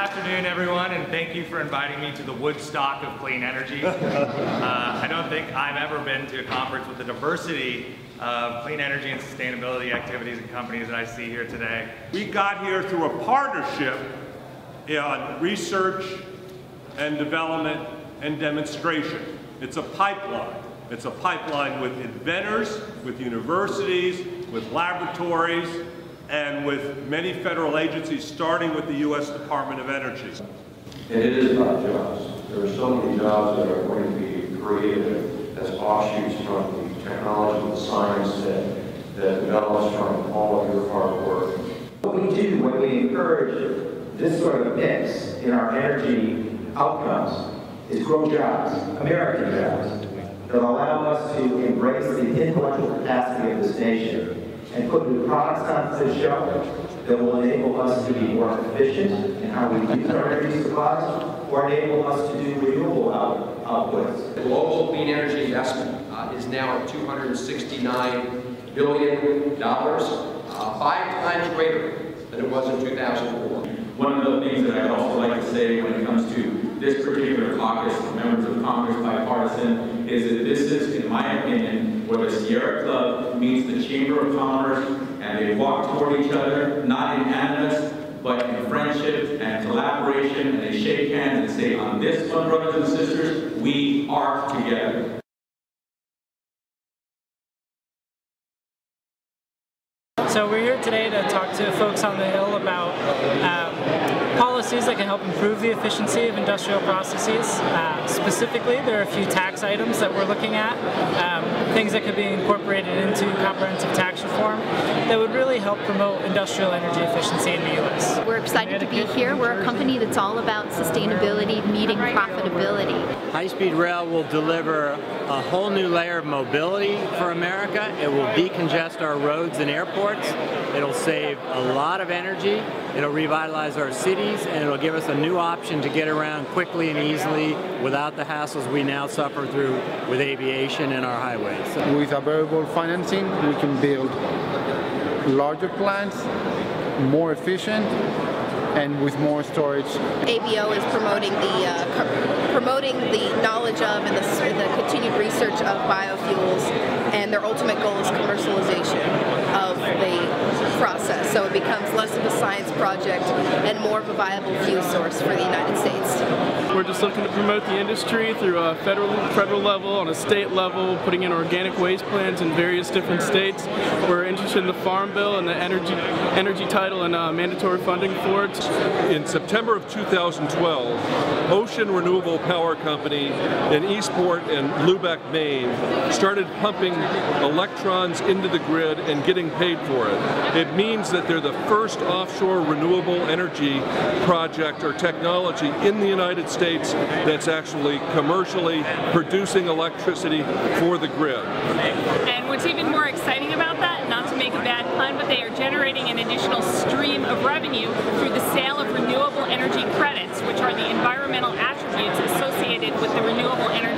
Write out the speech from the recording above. afternoon, everyone, and thank you for inviting me to the Woodstock of Clean Energy. I don't think I've ever been to a conference with the diversity of clean energy and sustainability activities and companies that I see here today. We got here through a partnership in research and development and demonstration. It's a pipeline. It's a pipeline with inventors, with universities, with laboratories, and with many federal agencies, starting with the U.S. Department of Energy. And it is about jobs. There are so many jobs that are going to be created as offshoots from the technology and the science that develops from all of your hard work. What we do when we encourage this sort of mix in our energy outcomes is grow jobs, American jobs, that allow us to embrace the intellectual capacity of this nation and put new products on the shelf that will enable us to be more efficient in how we use our energy supplies, or enable us to do renewable outputs. The global clean energy investment is now at $269 billion, 5 times greater than it was in 2004. One of the things that I'd also like to say when it comes to this particular caucus, members of Congress bipartisan, is that this is, in my opinion, where the Sierra Club meets the Chamber of Commerce, and they walk toward each other, not in animus, but in friendship and collaboration, and they shake hands and say, on this one, brothers and sisters, we are together. So we're here today to talk to folks on the Hill about policies that can help improve the efficiency of industrial processes. Specifically, there are a few tax items that we're looking at, things that could be incorporated into comprehensive tax reform that would really help promote industrial energy efficiency in the U.S. We're excited to be here. We're a company that's all about sustainability, meeting profitability. High-speed rail will deliver a whole new layer of mobility for America. It will decongest our roads and airports. It'll save a lot of energy. It'll revitalize our cities, and it'll give us a new option to get around quickly and easily without the hassles we now suffer through with aviation and our highways. With available financing, we can build larger plants, more efficient, and with more storage. ABO is promoting the knowledge of and the continued research of biofuels, and their ultimate goal is commercialization of the process, so it becomes less of a science project and more of a viable fuel source for the United States. We're just looking to promote the industry through a federal level, on a state level, putting in organic waste plans in various different states. We're interested in the Farm Bill and the energy title and mandatory funding for it. In September of 2012, Ocean Renewable Power Company in Eastport and Lubeck, Maine, started pumping electrons into the grid and getting paid for it. It means that they're the first offshore renewable energy project or technology in the United States that's actually commercially producing electricity for the grid. And what's even more exciting about that, not to make a bad pun, but they are generating an additional stream of revenue through the sale of renewable energy credits, which are the environmental attributes associated with the renewable energy